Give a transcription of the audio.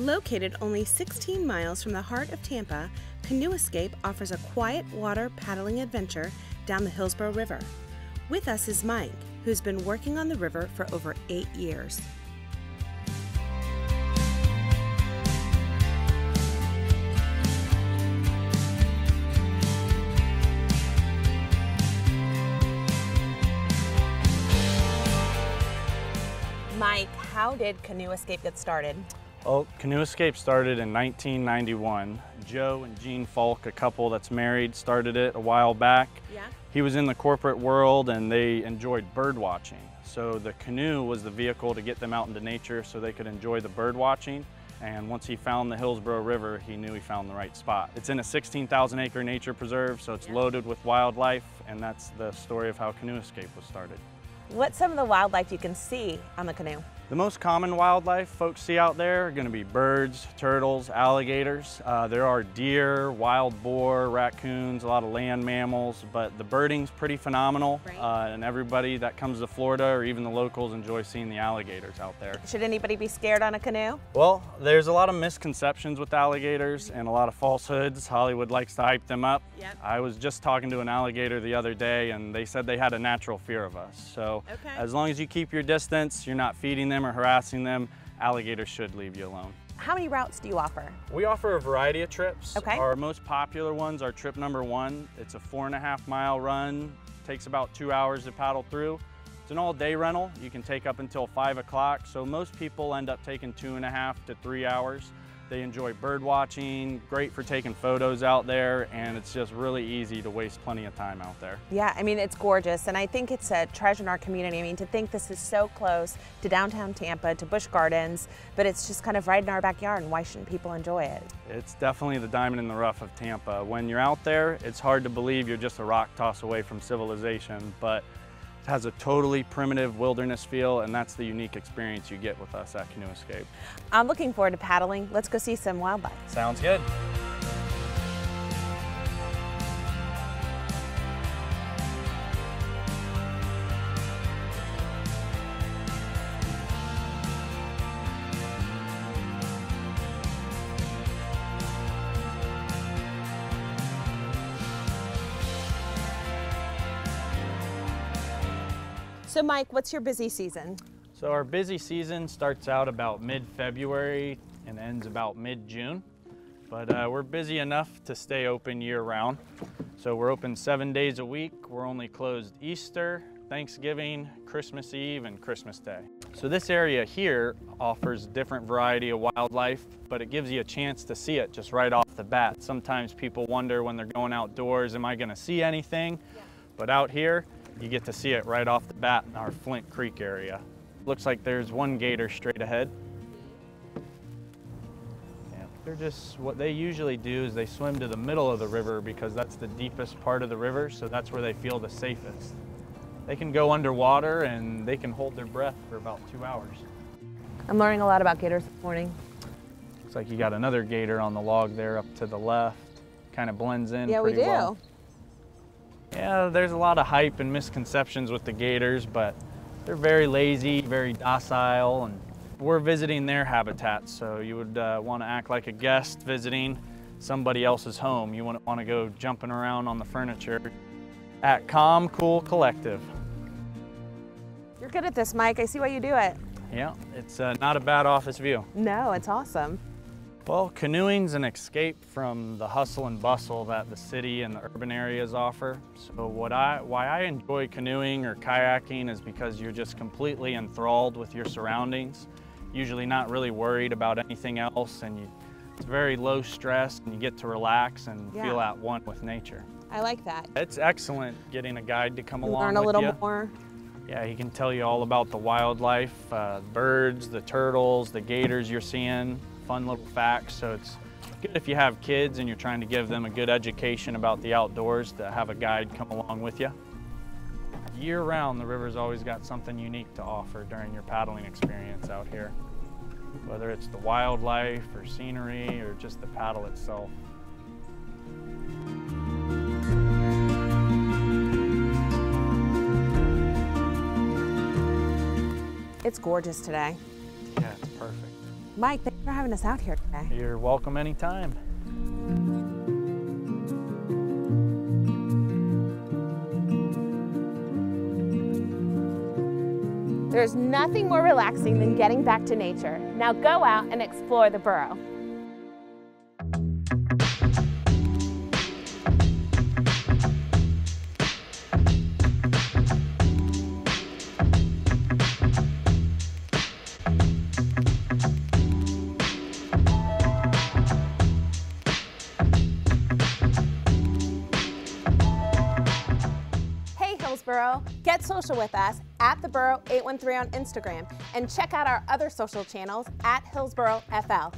Located only 16 miles from the heart of Tampa, Canoe Escape offers a quiet water paddling adventure down the Hillsborough River. With us is Mike, who's been working on the river for over 8 years. Mike, how did Canoe Escape get started? Well, Canoe Escape started in 1991. Joe and Jean Falk, a couple that's married, started it a while back. Yeah. He was in the corporate world and they enjoyed bird watching. So the canoe was the vehicle to get them out into nature so they could enjoy the bird watching. And once he found the Hillsborough River, he knew he found the right spot. It's in a 16,000 acre nature preserve, so it's loaded with wildlife, and that's the story of how Canoe Escape was started. What's some of the wildlife you can see on the canoe? The most common wildlife folks see out there are going to be birds, turtles, alligators. There are deer, wild boar, raccoons, a lot of land mammals, but the birding's pretty phenomenal. Right. And everybody that comes to Florida or even the locals enjoy seeing the alligators out there. Should anybody be scared on a canoe? Well, there's a lot of misconceptions with alligators and a lot of falsehoods. Hollywood likes to hype them up. Yep. I was just talking to an alligator the other day and they said they had a natural fear of us. So okay. As long as you keep your distance, you're not feeding them or harassing them, alligators should leave you alone. How many routes do you offer? We offer a variety of trips. Okay. Our most popular ones are trip number one. It's a 4.5 mile run, takes about 2 hours to paddle through. It's an all day rental. You can take up until 5 o'clock. So most people end up taking 2.5 to 3 hours. They enjoy bird watching, great for taking photos out there, and it's just really easy to waste plenty of time out there. Yeah, I mean, it's gorgeous, and I think it's a treasure in our community. I mean, to think this is so close to downtown Tampa, to Busch Gardens, but it's just kind of right in our backyard, and why shouldn't people enjoy it? It's definitely the diamond in the rough of Tampa. When you're out there, it's hard to believe you're just a rock toss away from civilization, but it has a totally primitive wilderness feel, and that's the unique experience you get with us at Canoe Escape. I'm looking forward to paddling. Let's go see some wildlife. Sounds good. So Mike, what's your busy season? So our busy season starts out about mid-February and ends about mid-June. But we're busy enough to stay open year-round. So we're open 7 days a week. We're only closed Easter, Thanksgiving, Christmas Eve, and Christmas Day. So this area here offers a different variety of wildlife, but it gives you a chance to see it just right off the bat. Sometimes people wonder when they're going outdoors, am I gonna see anything? Yeah. But out here, you get to see it right off the bat in our Flint Creek area. Looks like there's one gator straight ahead. Yeah, they're just, what they usually do is they swim to the middle of the river because that's the deepest part of the river, so that's where they feel the safest. They can go underwater and they can hold their breath for about 2 hours. I'm learning a lot about gators this morning. Looks like you got another gator on the log there up to the left. Kind of blends in pretty well. Yeah, we do. Yeah, there's a lot of hype and misconceptions with the gators, but they're very lazy, very docile, and we're visiting their habitat, so you would want to act like a guest visiting somebody else's home. You wouldn't want to go jumping around on the furniture. At Calm Cool Collective. You're good at this, Mike. I see why you do it. Yeah, it's not a bad office view. No, it's awesome. Well, canoeing's an escape from the hustle and bustle that the city and the urban areas offer. So why I enjoy canoeing or kayaking is because you're just completely enthralled with your surroundings, usually not really worried about anything else, and it's very low stress, and you get to relax and feel at one with nature. I like that. It's excellent getting a guide to come along with you. Learn a little more. Yeah, he can tell you all about the wildlife, birds, the turtles, the gators you're seeing. Fun little facts, so it's good if you have kids and you're trying to give them a good education about the outdoors to have a guide come along with you. Year round, the river's always got something unique to offer during your paddling experience out here, whether it's the wildlife or scenery or just the paddle itself. It's gorgeous today. Yeah, it's perfect. Mike, thanks for having us out here today. You're welcome anytime. There's nothing more relaxing than getting back to nature. Now go out and explore the Borough. Get social with us at TheBorough813 on Instagram and check out our other social channels at Hillsborough FL.